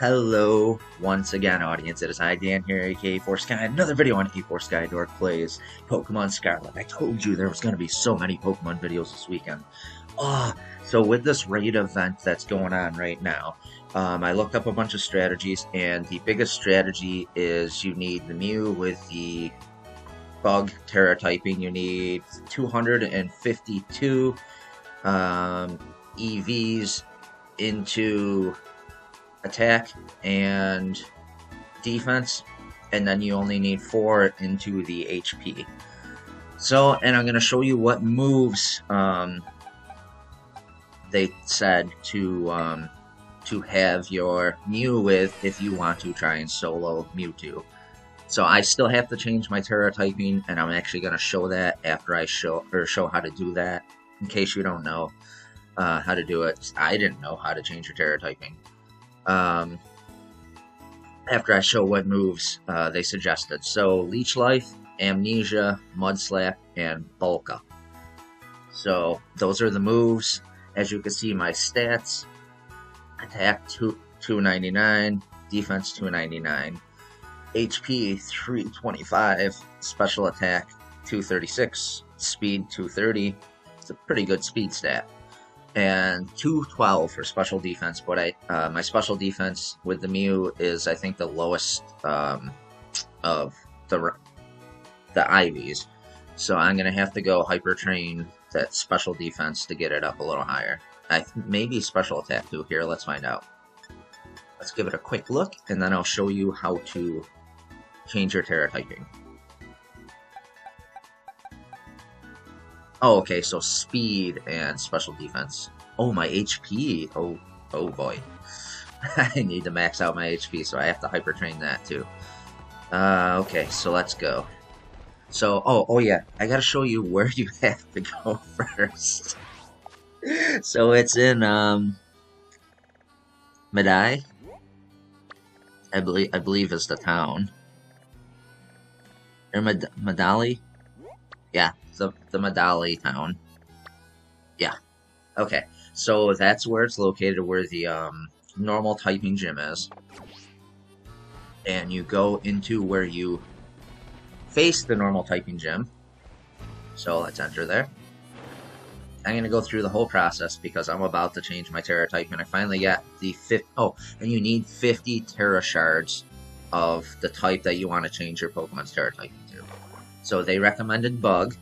Hello once again, audience. It is I, Dan, here, aka A4Sky. Another video on A4SkyDork plays Pokemon Scarlet. I told you there was going to be so many Pokemon videos this weekend. So with this raid event that's going on right now, I looked up a bunch of strategies, and the biggest strategy is you need the Mew with the bug Tera typing. You need 252 EVs into attack and defense, and then you only need 4 into the HP. So, and I'm going to show you what moves they said to have your Mew with if you want to try and solo Mewtwo. So I still have to change my Tera typing, and I'm actually going to show that after I show how to do that, in case you don't know how to do it. I didn't know how to change your Tera typing. After I show what moves they suggested. So Leech Life, Amnesia, Mud Slap, and Bulk Up. So those are the moves. As you can see, my stats: attack 299, defense 299, HP 325, special attack 236, speed 230. It's a pretty good speed stat. And 212 for special defense, but my special defense with the Mew is, I think, the lowest of the IVs, so I'm gonna have to go hyper train that special defense to get it up a little higher. Maybe special attack too here. Let's find out. Let's give it a quick look, and then I'll show you how to change your Tera typing. Oh, okay, so speed and special defense. Oh, my HP. Oh boy. I need to max out my HP, so I have to hyper train that too. Okay, so let's go. So, oh yeah, I gotta show you where you have to go first. So it's in, Medali, I believe is the town. Or Medali? Yeah. The Medali town. Yeah. Okay. So that's where it's located, where the normal typing gym is. And you go into where you face the normal typing gym. So let's enter there. I'm going to go through the whole process because I'm about to change my Tera type, and I finally got the fifth. Oh, and you need 50 Tera shards of the type that you want to change your Pokemon's Tera typing to. So they recommended bug.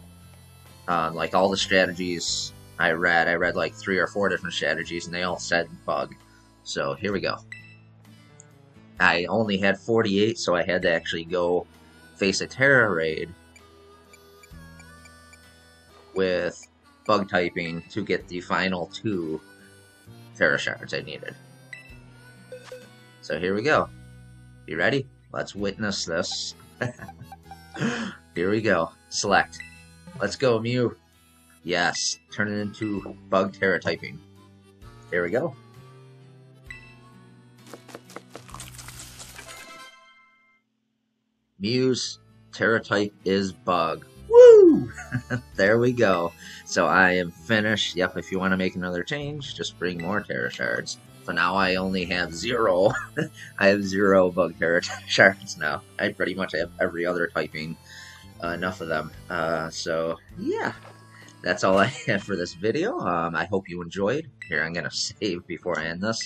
Like all the strategies I read like 3 or 4 different strategies, and they all said bug. So here we go. I only had 48, so I had to actually go face a Tera raid with bug typing to get the final 2 Tera shards I needed. So here we go. You ready? Let's witness this. Here we go. Select. Let's go, Mew. Yes. Turn it into bug Tera typing. There we go. Mew's Tera type is bug. Woo! There we go. So I am finished. Yep, if you want to make another change, just bring more Tera shards. So now I only have 0. I have 0 bug Tera shards now. I pretty much have every other typing. Enough of them. So yeah, that's all I have for this video. I hope you enjoyed. Here, I'm gonna save before I end this.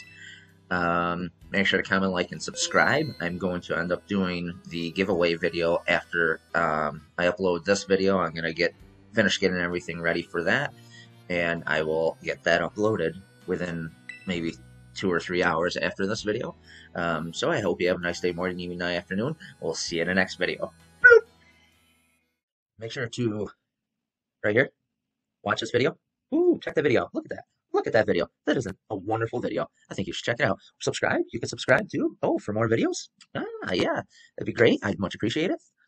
Make sure to comment, like, and subscribe. I'm going to end up doing the giveaway video after I upload this video. I'm gonna finish getting everything ready for that, and I will get that uploaded within maybe 2 or 3 hours after this video. So I hope you have a nice day, morning, evening, night, afternoon. We'll see you in the next video. Make sure to, right here, watch this video. Ooh, check that video. Look at that. Look at that video. That is a wonderful video. I think you should check it out. Subscribe. You can subscribe too. Oh, for more videos? Yeah. That'd be great. I'd much appreciate it.